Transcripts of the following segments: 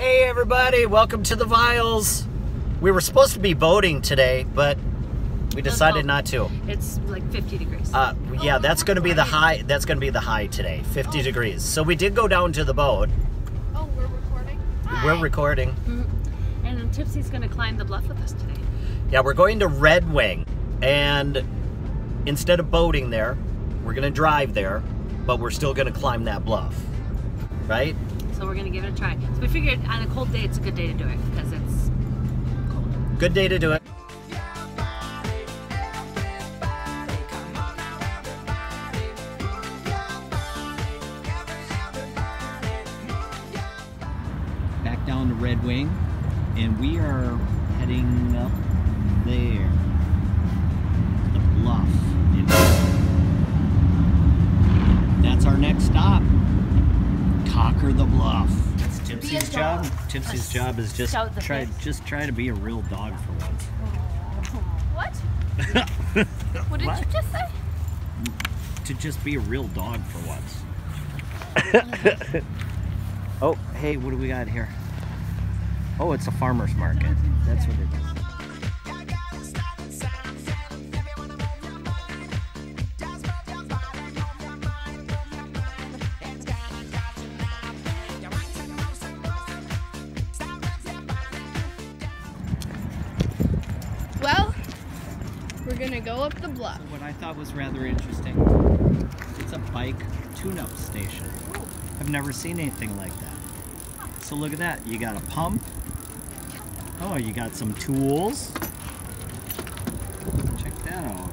Hey everybody, welcome to The Vialls. We were supposed to be boating today, but we decided not to. It's like 50 degrees. Yeah, that's going to be the high. That's going to be the high today, 50 degrees. So we did go down to the boat. Oh, we're recording? Hi. We're recording. Mm-hmm. And Tipsy's going to climb the bluff with us today. Yeah, we're going to Red Wing. And instead of boating there, we're going to drive there, but we're still going to climb that bluff, right? So we're going to give it a try. So we figured on a cold day, it's a good day to do it because it's cold. Good day to do it. Back down to Red Wing, and we are heading up there. Bluff. That's our next stop. Cocker the Bluff. That's Tipsy's job. Tipsy's job is just try to be a real dog for once. What? What did you just say? To just be a real dog for once. Oh, hey, what do we got here? Oh, it's a farmer's market. That's what it is. Gonna go up the bluff. So what I thought was rather interesting, it's a bike tune-up station. I've never seen anything like that. So look at that, you got a pump. Oh, you got some tools. Check that out.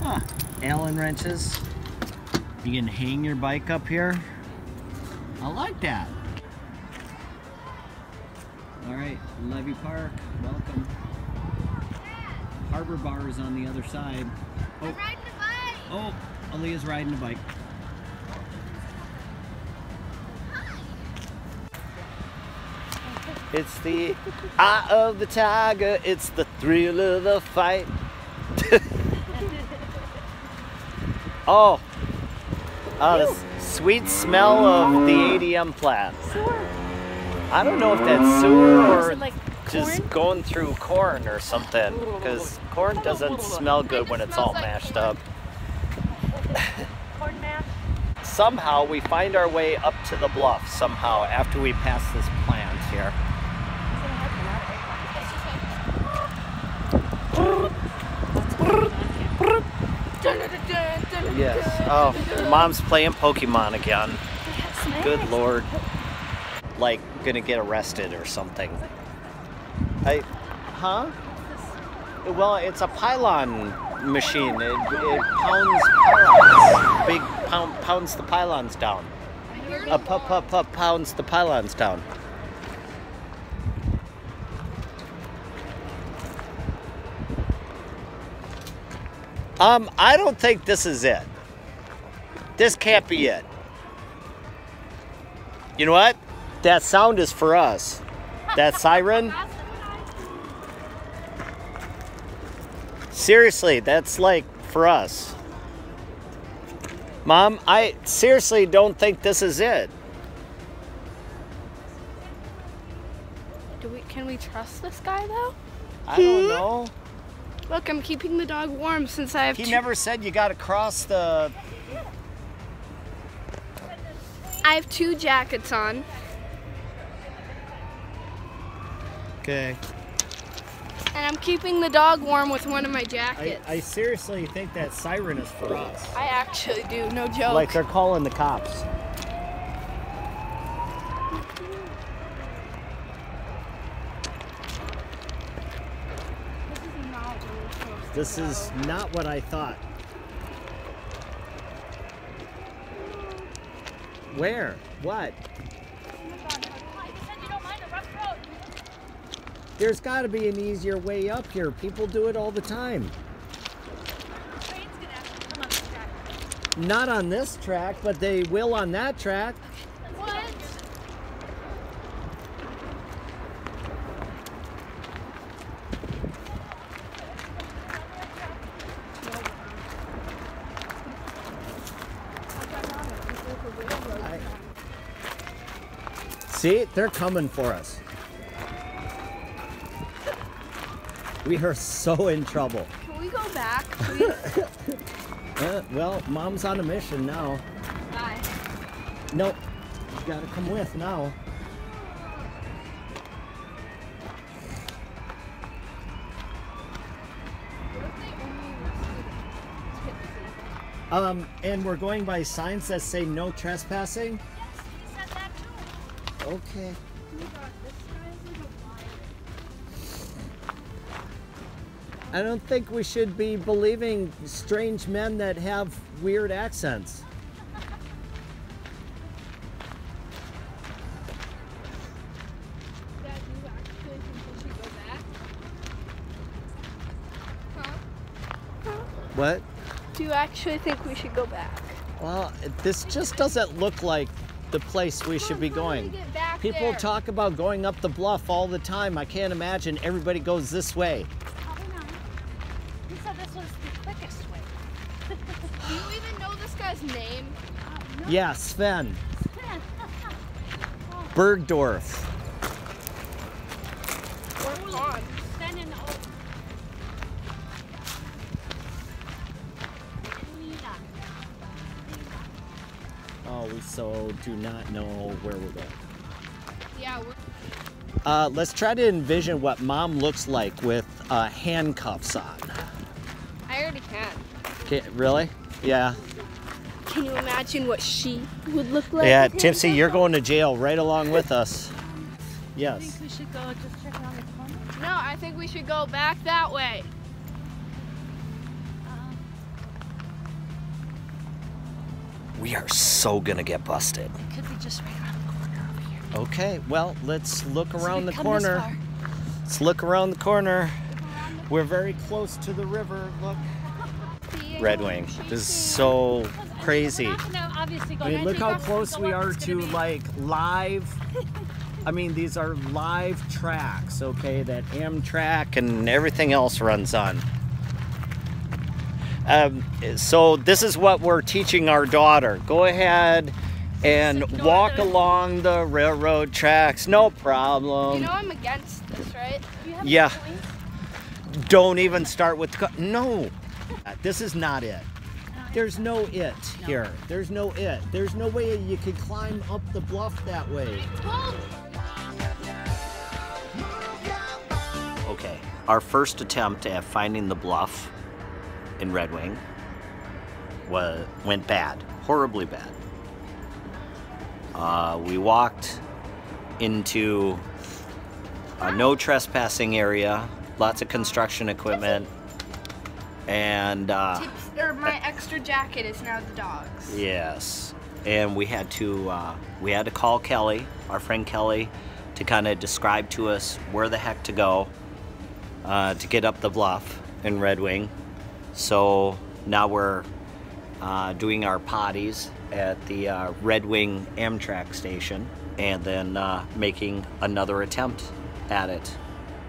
Huh, Allen wrenches. You can hang your bike up here. I like that. All right, Levy Park, welcome. Harbor Bar is on the other side. Oh. I'm riding a bike! Oh, Aaliyah's riding a bike. Hi. It's the eye of the tiger, it's the thrill of the fight. Oh, the sweet smell of the ADM plant. Sewer. I don't know if that's sewer or... Just going through corn or something, because corn doesn't smell good when it's all mashed up. Corn mash. Somehow we find our way up to the bluff somehow after we pass this plant here. Yes. Oh, Mom's playing Pokemon again. Good Lord. Like gonna get arrested or something. Huh? Well, it's a pylon machine. It pounds pylons. Big pounds the pylons down. Pounds the pylons down. I don't think this is it. This can't be it. You know what? That sound is for us. That siren. Seriously, that's like for us. Mom, I seriously don't think this is it. Can we trust this guy though? I don't know. Look, I'm keeping the dog warm since I have. He never said you gotta cross the. I have two jackets on. Okay. And I'm keeping the dog warm with one of my jackets. I seriously think that siren is for us. I actually do, no joke. Like they're calling the cops. This is not what I thought. Where? What? There's got to be an easier way up here. People do it all the time. Not on this track, but they will on that track. What? See, they're coming for us. We are so in trouble. Can we go back, please? Well, Mom's on a mission now. Bye. Nope. You gotta come with now. And we're going by signs that say no trespassing? Yes, he said that too. Okay. Oh my God, this guy is like a liar. I don't think we should be believing strange men that have weird accents. Dad, you actually think we should go back? Huh? Huh? What? Do you actually think we should go back? Well, this just doesn't look like the place we should be going. People talk about going up the bluff all the time. I can't imagine everybody goes this way. Probably not. He said this was the quickest way. Do you even know this guy's name? No. Yeah, Sven. Sven. Oh. Bergdorf. We're on. Sven and Oak. We so do not know where we're going. Yeah, let's try to envision what Mom looks like with handcuffs on. I already can. Really? Yeah. Can you imagine what she would look like? Yeah, Tipsy, you're going to jail right along with us. Yes. I think we should go just check around the corner. No, I think we should go back that way. We are so gonna get busted. It could be just right around the corner over here. Okay, well, let's look around the corner. Let's look around the corner. We're very close to the river. Look. Red Wing. This is so crazy. I mean, look how close we are to like live. I mean, these are live tracks, okay, that Amtrak and everything else runs on. So this is what we're teaching our daughter. Go ahead and walk along the railroad tracks, no problem. You know I'm against this, right? Do you have points? Don't even start with, no. This is not it. There's no it here. There's no it. There's no way you could climb up the bluff that way. Okay, our first attempt at finding the bluff in Red Wing went bad, horribly bad. We walked into a no trespassing area, lots of construction equipment, and my extra jacket is now the dog's. Yes, and we had to call Kelly, our friend Kelly, to kind of describe to us where the heck to go to get up the bluff in Red Wing. So now we're doing our potties at the Red Wing Amtrak station and then making another attempt at it.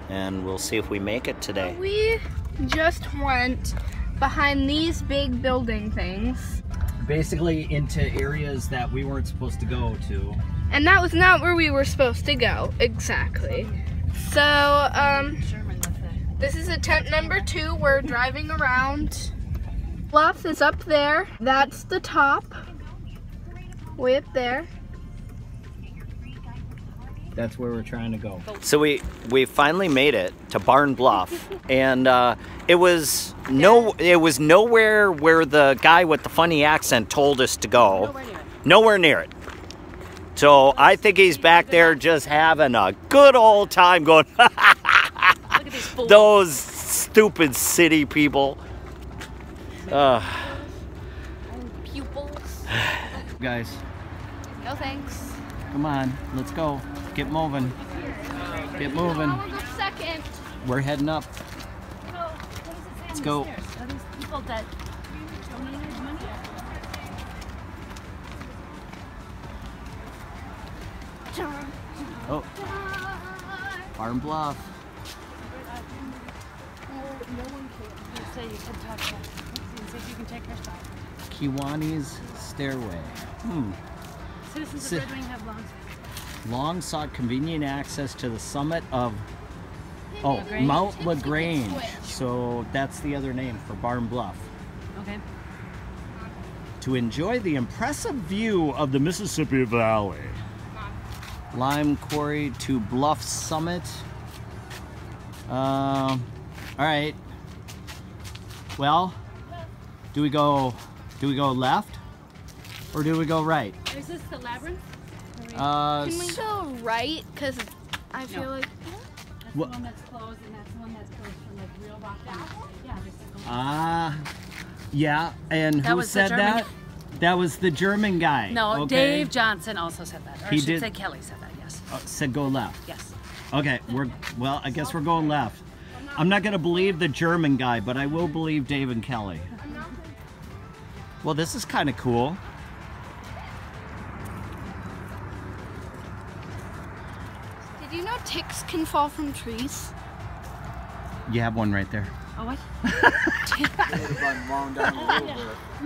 And we'll see if we make it today. We just went behind these big building things. Basically into areas that we weren't supposed to go to. And that was not where we were supposed to go, exactly. So, this is attempt number 2. We're driving around. Bluff is up there. That's the top. Way up there. That's where we're trying to go. So we finally made it to Barn Bluff, and it was nowhere where the guy with the funny accent told us to go. Nowhere near it. Nowhere near it. So I think he's back there just having a good old time going. Those stupid city people. Pupils. Guys. No thanks. Come on, let's go. Get moving. Get moving. We're heading up. Let's go. Are these people that donated money? Oh. Barn Bluff. No one cares. Say you can talk to her. Say you can take her side. Kiwanis Stairway. Hmm. Citizens of Red Wing have long long sought convenient access to the summit of Mount LaGrange. So that's the other name for Barn Bluff. Okay. To enjoy the impressive view of the Mississippi Valley. Lime Quarry to Bluff Summit. All right. Well, do we go left or do we go right? Is this the labyrinth? Can we go right? Cause I feel like that's the one that's closed, and that's the one that's closed from like real rock down. Yeah. Yeah. And who said that? That was the German guy. No, okay. Dave Johnson also said that. Or he should say Kelly said that. Yes. Said go left. Yes. Okay. Well, I guess we're going left. I'm not gonna believe the German guy, but I will believe Dave and Kelly. Well, this is kind of cool. Did you know ticks can fall from trees? You have one right there. Oh, what?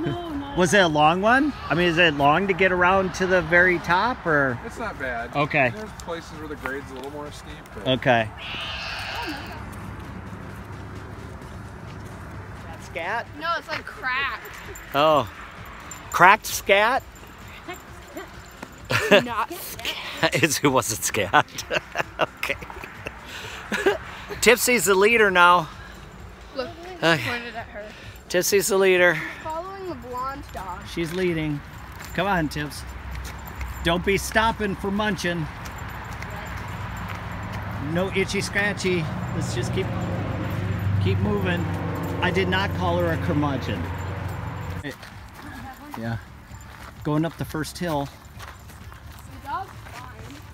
No. Was it a long one? I mean, is it long to get around to the very top, or? It's not bad. Okay. There's places where the grade's a little more steep. But... okay. That scat? No, it's like cracked. Oh, cracked scat? Not scat. It wasn't scat. Okay. Tipsy's the leader now. Look, pointed at her. Tipsy's the leader. She's following the blonde dog. She's leading. Come on, Tips. Don't be stopping for munching. No itchy scratchy. Let's just keep moving. I did not call her a curmudgeon. Yeah. Going up the first hill.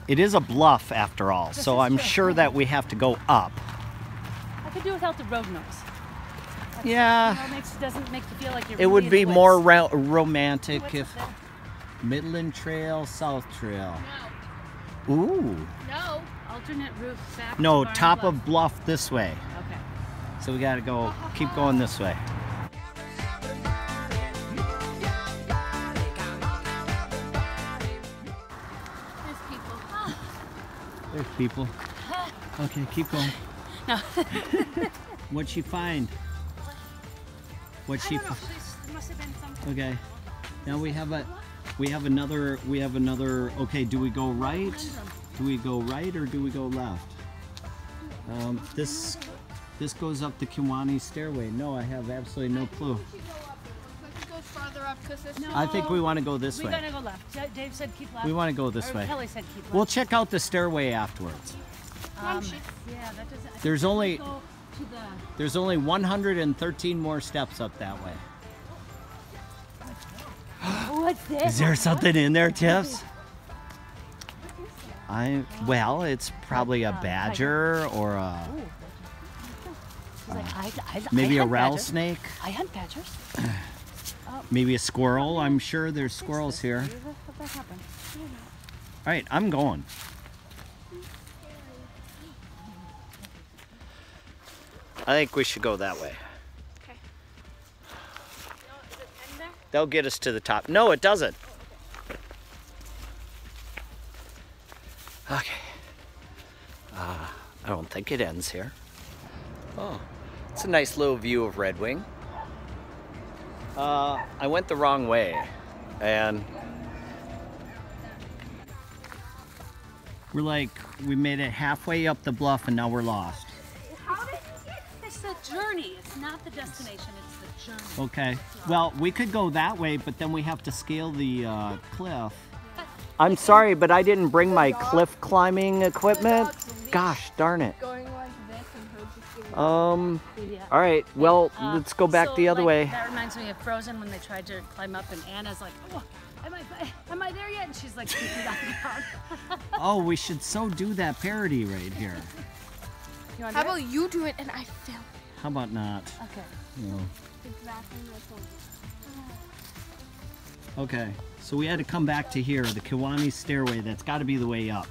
It is a bluff after all, so I'm sure that we have to go up. I could do without the road noise. Yeah. You know, doesn't make you feel like you're. It would be more romantic if Midland Trail, South Trail. No. Ooh. No. Alternate route back. No, to top of Bluff this way. Okay. So we gotta go. Keep going this way. There's people. Okay, keep going. No. What'd she find? There must have been something. Okay. Now we have another. Okay, do we go right? Do we go right or do we go left? This goes up the Kiwanis Stairway. No, I have absolutely no clue. No, I think we want to go this way. We're going to go left. Dave said keep left. We want to go this way. Kelly said keep left. We'll check out the stairway afterwards. Yeah, that doesn't... There's only 113 more steps up that way. What's this? Is there something in there, Tips? Well, it's probably a badger or a... maybe a rattlesnake. I hunt badgers. Maybe a squirrel. I'm sure there's squirrels here. Alright, I'm going. I think we should go that way. Okay. Does it end there? That'll get us to the top. No, it doesn't. Okay. I don't think it ends here. Oh, it's a nice little view of Red Wing. I went the wrong way, and we're like, we made it halfway up the bluff and now we're lost. How did you get this? It's a journey. It's not the destination, it's the journey. Okay, well, we could go that way, but then we have to scale the cliff. I'm sorry, but I didn't bring my cliff climbing equipment. Gosh darn it. All right, well, let's go back the other way. That reminds me of Frozen when they tried to climb up and Anna's like, oh, am I there yet? And she's like, oh, we should so do that parody right here. How about you do it and I film it? How about not? Okay. No. Okay, so we had to come back to here, the Kiwanis Stairway. That's got to be the way up.